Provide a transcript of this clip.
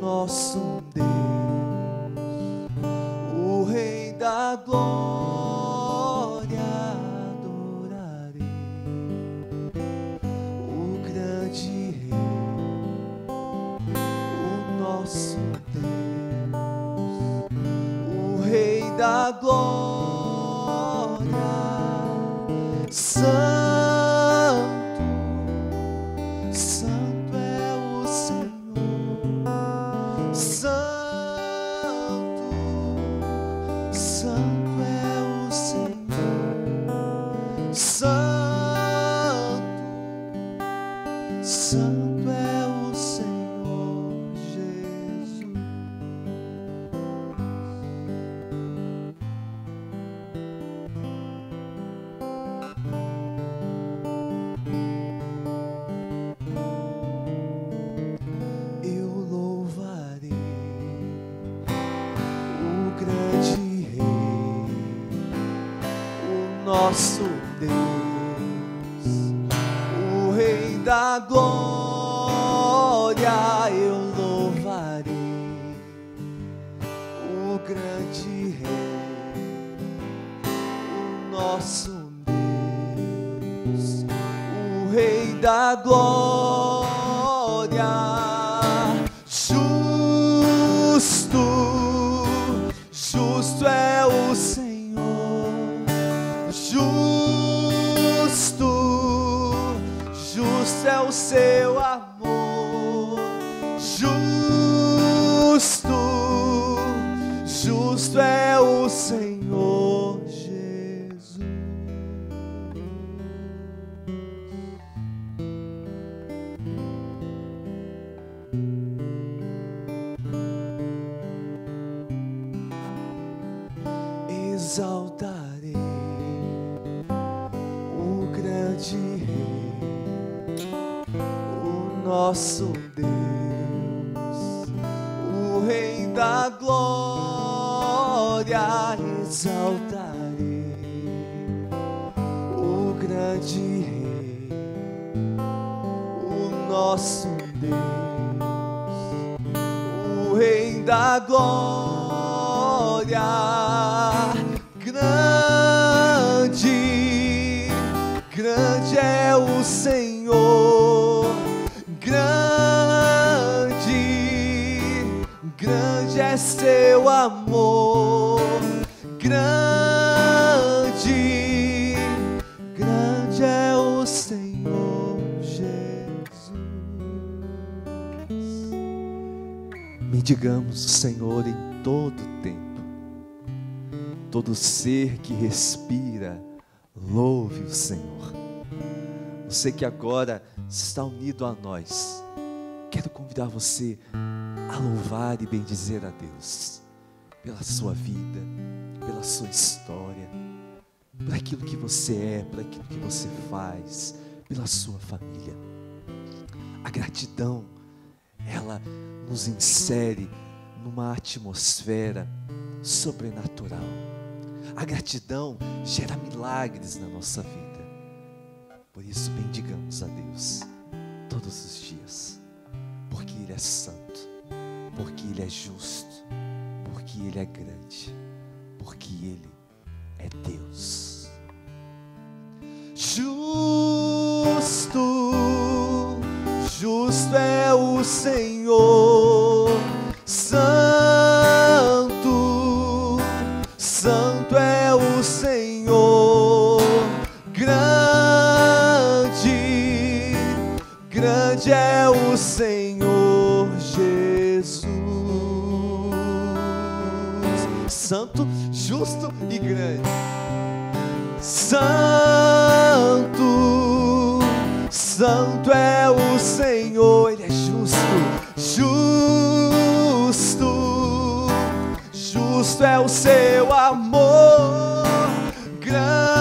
nosso Deus, o Rei da glória adorarei, o grande Rei, o nosso Deus, o Rei da glória. Santo, santo. Santo é o Senhor Jesus. Eu louvarei o grande Rei, o nosso Deus, da glória. Eu louvarei o grande Rei, o nosso Deus, o Rei da glória. Justo, justo é o Senhor, justo, justo é o seu amor, justo, justo é o Senhor Jesus. Exaltarei o grande Rei, nosso Deus, o Rei da glória. Exaltarei o grande Rei, o nosso Deus, o Rei da glória. Grande, grande é o Senhor, grande, grande é seu amor, grande, grande é o Senhor Jesus. Mendigamos o Senhor em todo tempo. Todo ser que respira, louve o Senhor. Você que agora está unido a nós, quero convidar você a louvar e bendizer a Deus pela sua vida, pela sua história, por aquilo que você é, por aquilo que você faz, pela sua família. A gratidão, ela nos insere numa atmosfera sobrenatural. A gratidão gera milagres na nossa vida. Por isso bendigamos a Deus todos os dias, porque Ele é santo, porque Ele é justo, porque Ele é grande, porque Ele é Deus. Justo, justo é o Senhor, santo, santo é o Senhor, grande. Grande é o Senhor Jesus. Santo, justo e grande. Santo, santo é o Senhor, Ele é justo. Justo, justo é o seu amor. Grande.